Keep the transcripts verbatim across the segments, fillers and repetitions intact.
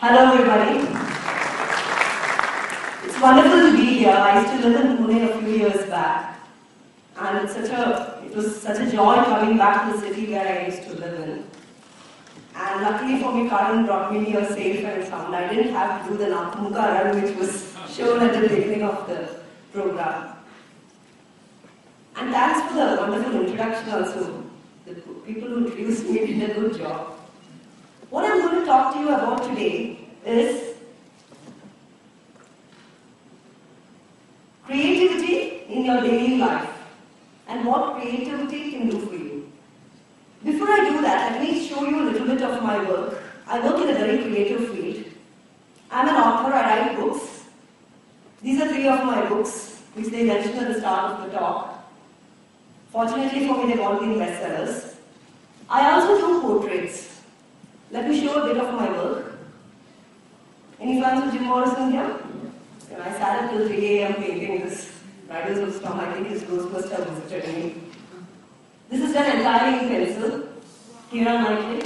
Hello everybody. It's wonderful to be here. I used to live in Pune a few years back, and it's such a, it was such a joy coming back to the city where I used to live in. And luckily for me, Karan brought me here safe and sound. I didn't have to do the Nakamukha run, which was shown at the beginning of the program. And thanks for the wonderful introduction also. The people who introduced me did a good job. What I'm going to talk to you about today is creativity in your daily life and what creativity can do for you. Before I do that, let me show you a little bit of my work. I work in a very creative field. I'm an author, I write books. These are three of my books, which they mentioned at the start of the talk. Fortunately for me, they've all been bestsellers. I also do portraits. Let me show a bit of my work. Any fans of Jim Morrison here? Yeah. I sat up till three A M painting this. Riders of Storm, I think his Ghostbuster visited me. This is done entirely in pencil. Keira Knightley.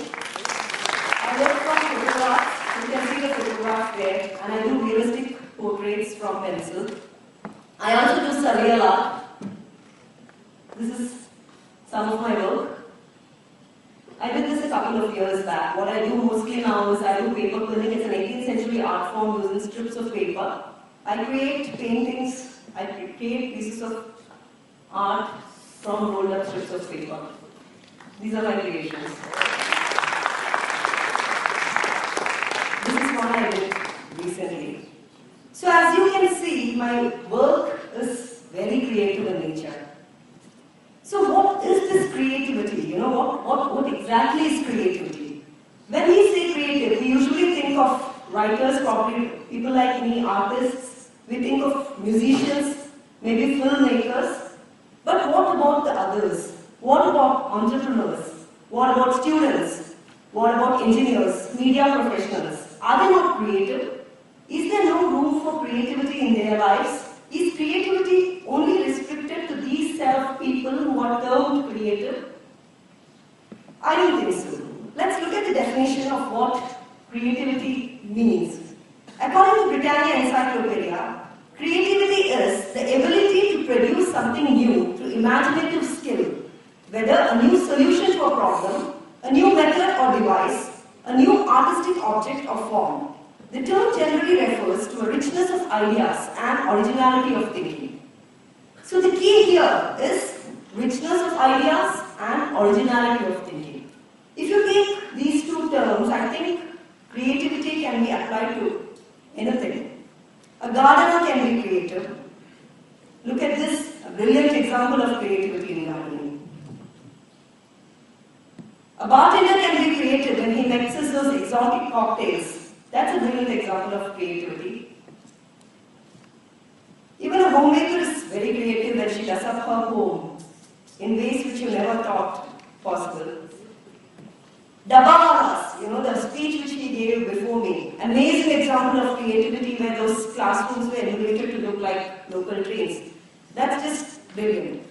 I work from photographs. You can see the photographs there. And I do realistic portraits from pencil. I also do surreal art. This is some of my work. I did this a couple of years back. What I do mostly now is I do paper quilling. It's an eighteenth century art form using strips of paper. I create paintings, I create pieces of art from rolled up strips of paper. These are my creations. This is what I did recently. So as you can see, my work is very creative in nature. So what is this creativity? You know, what, what, what exactly is creativity? When we say creative, we usually think of writers, probably people like me, artists. We think of musicians, maybe filmmakers. But what about the others? What about entrepreneurs? What about students? What about engineers, media professionals? Are they not creative? Is there no room for creativity in their lives? Is creativity only restricted to these set of people who are termed creative? I don't think so. Let's look at the definition of what creativity means. According to Britannica Encyclopedia, creativity is the ability to produce something new through imaginative skill, whether a new solution to a problem, a new method or device, a new artistic object or form. The term generally refers to a richness of ideas and originality of thinking. So the key here is richness of ideas and originality of thinking. If you take these two terms, I think creativity can be applied to anything. A gardener can be creative. Look at this, a brilliant example of creativity in gardening. A bartender can be creative when he mixes those exotic cocktails. That's a brilliant example of creativity. Even a homemaker is very creative when she does up her home in ways which you never thought possible. Dabaras, you know, the speech which he gave before me, amazing example of creativity where those classrooms were emulated to look like local trains. That's just brilliant.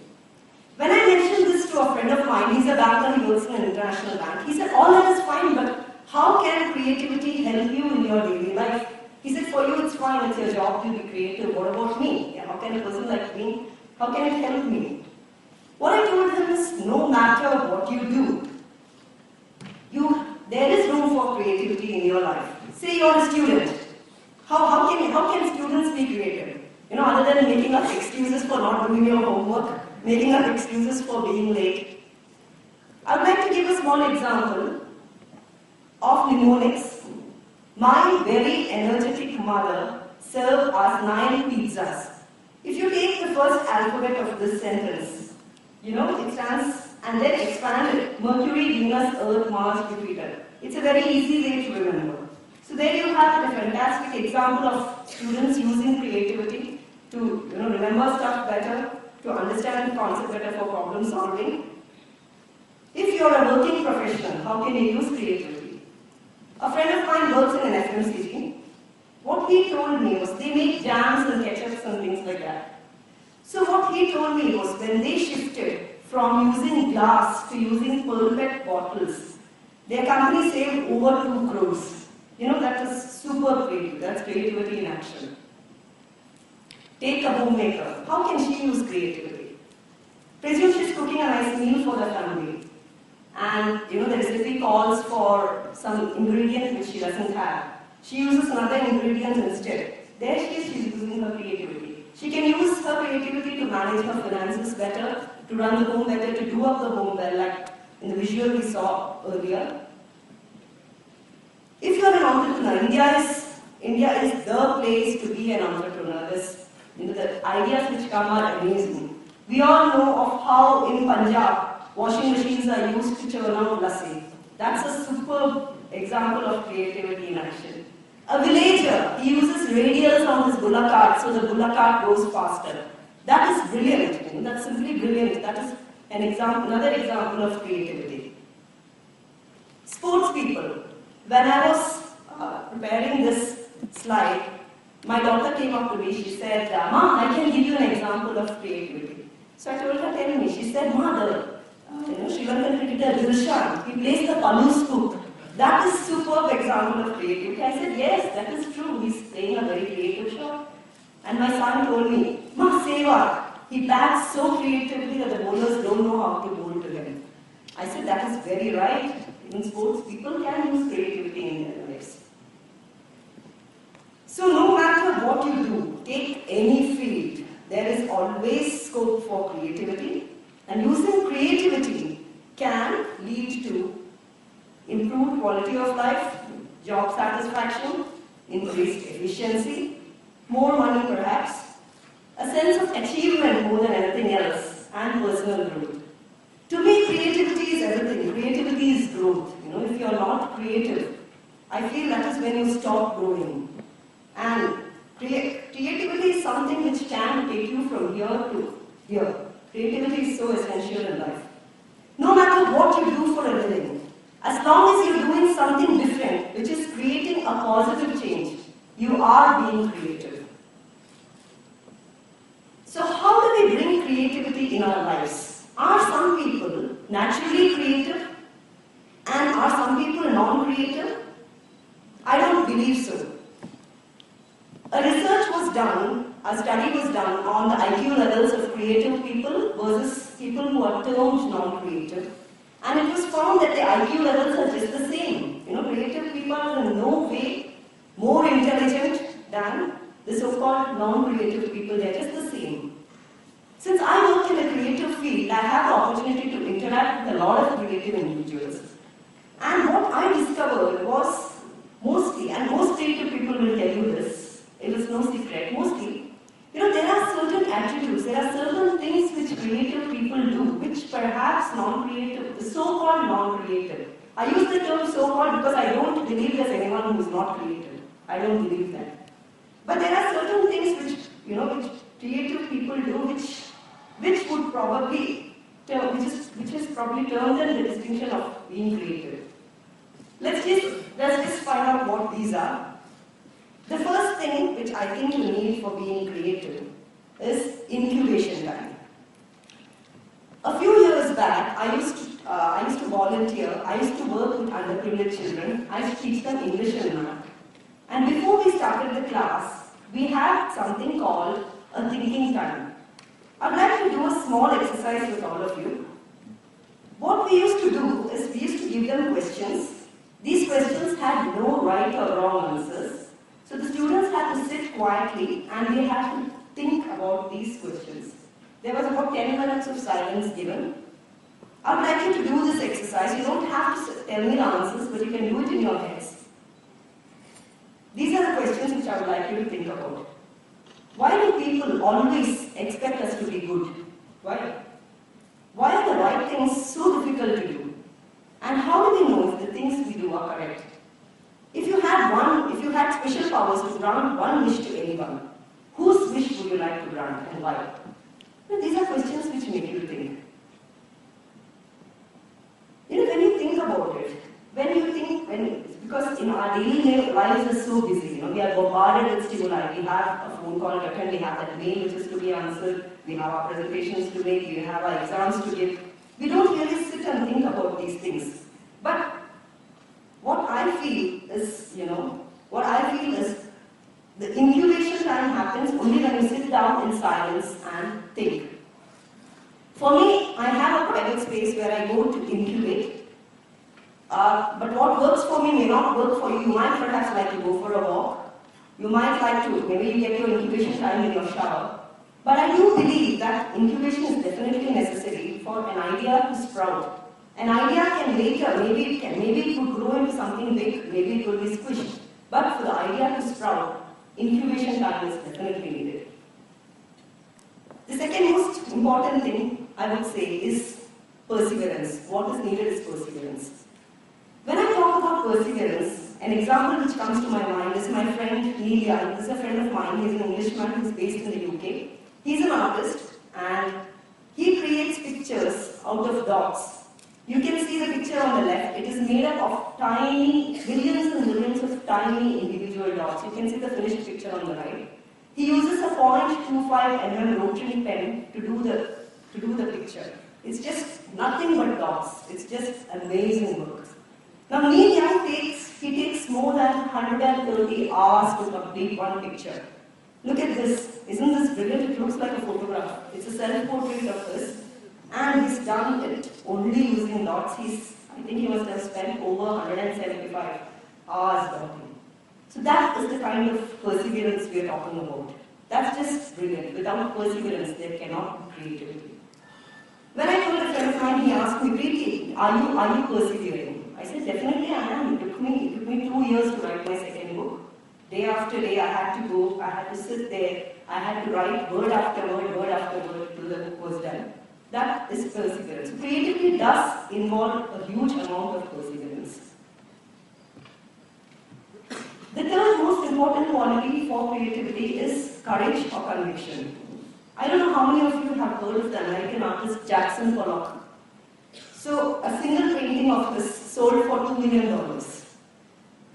When I mentioned this to a friend of mine, he's a banker, he works in an international bank, he said, all that is fine, but how can creativity help you in your daily life? He said, for you it's fine, it's your job to be creative. What about me? How can a person like me, how can it help me? What I told him is, no matter what you do, you, there is room for creativity in your life. Say you're a student. How, how, can, how can students be creative? You know, other than making up excuses for not doing your homework, making up excuses for being late. I would like to give a small example of mnemonics. My very energetic mother served us nine pizzas. If you take the first alphabet of this sentence, you know, it stands and then expand it. Mercury, Venus, Earth, Mars, Jupiter. It's a very easy way to remember. So there you have a fantastic example of students using creativity to, you know, remember stuff better, to understand the concept better for problem solving. If you're a working professional, how can you use creativity? A friend of mine works in an F M C G. What he told me was, they make jams and ketchups and things like that. So what he told me was, when they shifted from using glass to using pearlet bottles, their company saved over two crores. You know, that was superb creative. That's creativity in action. Take a homemaker. How can she use creativity? Presume she's cooking a nice meal for the family, and you know the recipe calls for some ingredient which she doesn't have. She uses another ingredient instead. There she is, she's using her creativity. She can use her creativity to manage her finances better, to run the home better, to do up the home well, like in the visual we saw earlier. If you are an entrepreneur, India is India is the place to be an entrepreneur. This, you know, the ideas which come are amazing. We all know of how in Punjab washing machines are used to churn out lassi. That's a superb example of creativity in action. A villager, he uses radials on his bullock cart, so the bullock cart goes faster. That is brilliant. That's simply brilliant. That is an example, another example of creativity. Sports people. When I was uh, preparing this slide, my daughter came up to me. She said, "Mom, I can give you an example of creativity." So I told her, "Tell me." She said, "Mother, uh, you know, Sri Vankaran cricketer Dilshan, he plays the palu scoop. That is superb example of creativity." I said, "Yes, that is true. He's playing a very creative shot." And my son told me, "Ma, Seva, he bats so creatively that the bowlers don't know how to bowl to him." I said, "That is very right. In sports, people can use creativity in their lives." So no matter what you do, take any field, there is always scope for creativity, and using creativity can lead to improved quality of life, job satisfaction, increased efficiency, more money perhaps, a sense of achievement more than anything else, and personal growth. To me, creativity is everything. Creativity is growth. You know, if you are not creative, I feel that is when you stop growing. And create, creativity is something which can take you from here to here. Creativity is so essential in life. No matter what you do for a living, as long as you're doing something different, which is creating a positive change, you are being creative. So how do we bring creativity in our lives? Are some people naturally creative and are some people non-creative? I don't believe so. A research was done, a study was done on the I Q levels of creative people versus people who are termed non-creative. And it was found that the I Q levels are just the same. You know, creative people are in no way more intelligent than the so-called non-creative people. They're just the same. Since I work in a creative field, I have the opportunity to interact with a lot of creative individuals. And what I discovered was mostly, and most creative people will tell you this, it is no secret, mostly, you know, there are certain attributes, there are certain things which creative people do, which perhaps non-creative, the so-called non-creative. I use the term so-called because I don't believe there's anyone who is not creative. I don't believe that. But there are certain things which, you know, which creative people do, which, which would probably, term, which is, which is probably termed in the distinction of being creative. Let's just, let's just find out what these are. The first thing which I think you need for being creative is incubation time. A few years back, I used to, uh, I used to volunteer, I used to work with underprivileged children, I used to teach them English and math. And before we started the class, we had something called a thinking time. I'd like to do a small exercise with all of you. What we used to do is we used to give them questions. These questions had no right or wrong answers. So the students had to sit quietly and they had to think about these questions. There was about ten minutes of silence given. I would like you to do this exercise. You don't have to tell me the answers, but you can do it in your heads. These are the questions which I would like you to think about. Why do people always expect us to be good? Why? Why are the right things so difficult to do? And how do we know if the things we do are correct? If you had one, if you had special powers to grant one wish to anyone, whose wish would you like to grant and why? Now, these are questions which make you think. You know, when you think about it, when you think, when because in our daily lives is so busy, you know, we are bombarded with stimuli. We have a phone call to attend, we have that mail which is to be answered, we have our presentations to make, we have our exams to give. We don't really sit and think about these things. But what I feel is, you know, what I feel is the incubation time happens only when you sit down in silence and think. For me, I have a private space where I go to incubate. Uh, but what works for me may not work for you. You might perhaps like to go for a walk. You might like to, maybe you get your incubation time in your shower. But I do believe that incubation is definitely necessary for an idea to sprout. An idea can later, maybe it can, maybe it could grow into something big, maybe it will be squished. But for the idea to sprout, incubation time is definitely needed. The second most important thing I would say is perseverance. What is needed is perseverance. When I talk about perseverance, an example which comes to my mind is my friend Neil Young. He's a friend of mine, he's an Englishman who's based in the U K. He's an artist and he creates pictures out of dots. You can see the picture on the left. It is made up of tiny, millions and millions of tiny individual dots. You can see the finished picture on the right. He uses a zero point two five millimeter rotary pen to do the to do the picture. It's just nothing but dots. It's just amazing work. Now Neil Young takes he takes more than one hundred thirty hours to complete one picture. Look at this. Isn't this brilliant? It looks like a photograph. It's a self-portrait of this. And he's done it only using dots. He's, I think he must have spent over one hundred seventy-five hours working. So that is the kind of perseverance we are talking about. That's just brilliant. Without perseverance, there cannot be creativity. When I told a friend of mine, he asked me, "Preeti, are you are you persevering?" I said, "Definitely, I am." It took me it took me two years to write my second book. Day after day, I had to go. I had to sit there. I had to write word after word, word after word, till the book was done. That is perseverance. Creativity does involve a huge amount of perseverance. The third most important quality for creativity is courage or conviction. I don't know how many of you have heard of the American artist Jackson Pollock. So a single painting of his sold for two million dollars.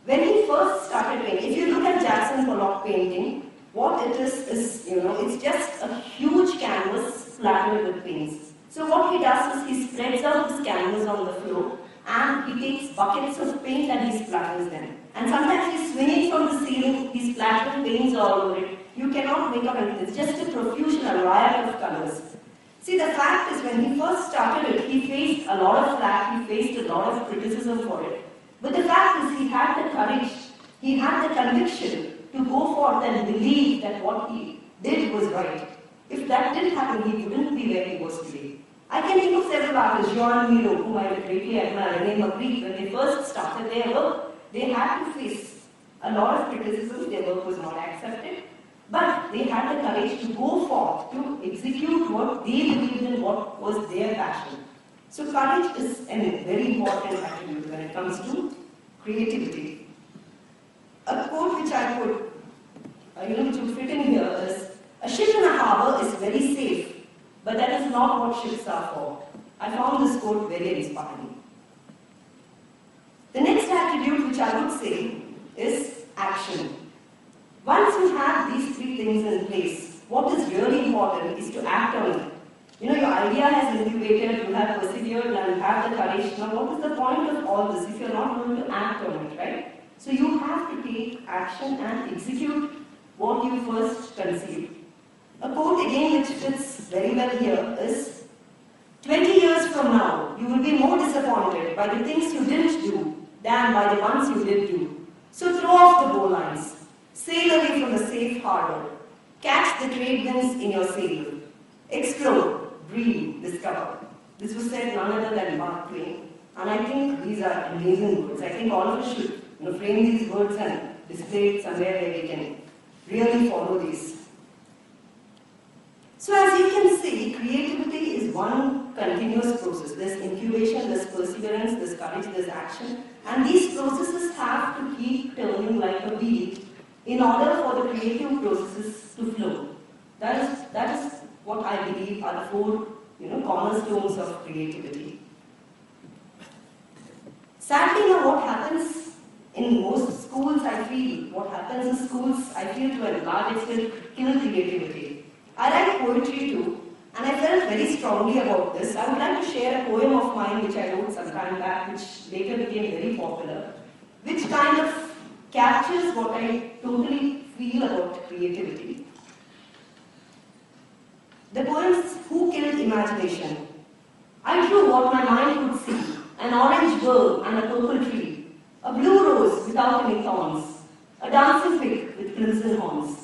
When he first started painting, if you look at Jackson Pollock painting, what it is is, you know, it's just a huge canvas splattered with paints. So what he does is he spreads out his canvas on the floor and he takes buckets of paint and he splatters them. And sometimes he's swinging from the ceiling, he's splattering paints all over it. You cannot make up anything. It's just a profusion, a riot of colors. See, the fact is when he first started it, he faced a lot of flack, he faced a lot of criticism for it. But the fact is he had the courage, he had the conviction to go forth and believe that what he did was right. If that didn't happen, he wouldn't be where he was today. I can think of several artists, Jean Miro, whom I greatly admire, and they agreed when they first started their work, they had to face a lot of criticism, their work was not accepted, but they had the courage to go forth, to execute what they believed in, what was their passion. So courage is a very important attribute when it comes to creativity. A quote which I could, you know, which would fit in here is, "A ship in a harbour is very safe, but that is not what ships are for." I found this quote very inspiring. The next attribute which I would say is action. Once you have these three things in place, what is really important is to act on it. You know, your idea has incubated, you have persevered and you have the courage. Now what is the point of all this if you are not going to act on it, right? So you have to take action and execute what you first conceived. A quote again which fits very well here is, twenty years from now, you will be more disappointed by the things you didn't do than by the ones you did do. So throw off the bowlines, sail away from the safe harbor, catch the trade winds in your sail, explore, breathe, discover. This was said none other than Mark Twain, and I think these are amazing words. I think all of us should, you know, frame these words and display it somewhere where we can really follow these. So as you can see, creativity is one continuous process. There's incubation, there's perseverance, there's courage, there's action. And these processes have to keep turning like a wheel in order for the creative processes to flow. That is, that is what I believe are the four, you know, cornerstones of creativity. Sadly, now what happens in most schools, I feel, what happens in schools, I feel to a large extent, kill creativity. I like poetry too, and I felt very strongly about this. I would like to share a poem of mine which I wrote some time back, which later became very popular, which kind of captures what I totally feel about creativity. The poem's Who Killed Imagination. I drew what my mind could see, an orange bird and a purple tree, a blue rose without any thorns, a dancing pig with crimson horns.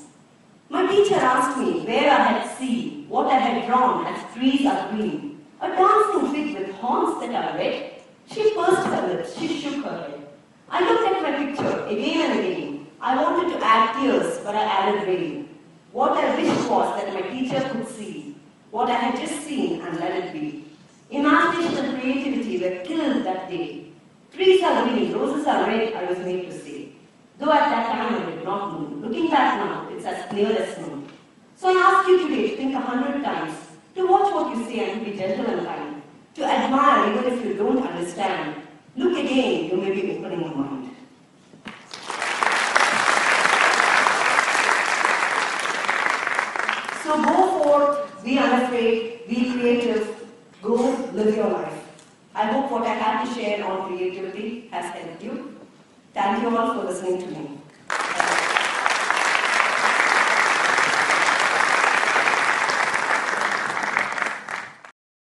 My teacher asked me where I had seen, what I had drawn as trees are green, a dancing pig with horns that are red. She pursed her lips, she shook her head. I looked at my picture again and again. I wanted to add tears, but I added rain. What I wished was that my teacher could see what I had just seen and let it be. Imagination and creativity were killed that day. Trees are green, roses are red, I was made to say. Though at that time I did not know. Looking back now, it's as clear as snow. So I ask you today to think a hundred times, to watch what you say and be gentle and kind, to admire even if you don't understand. Look again, you may be opening your mind. So go forth, be unafraid, be creative, go live your life. I hope what I had to share on creativity has helped you. Thank you all for listening to me.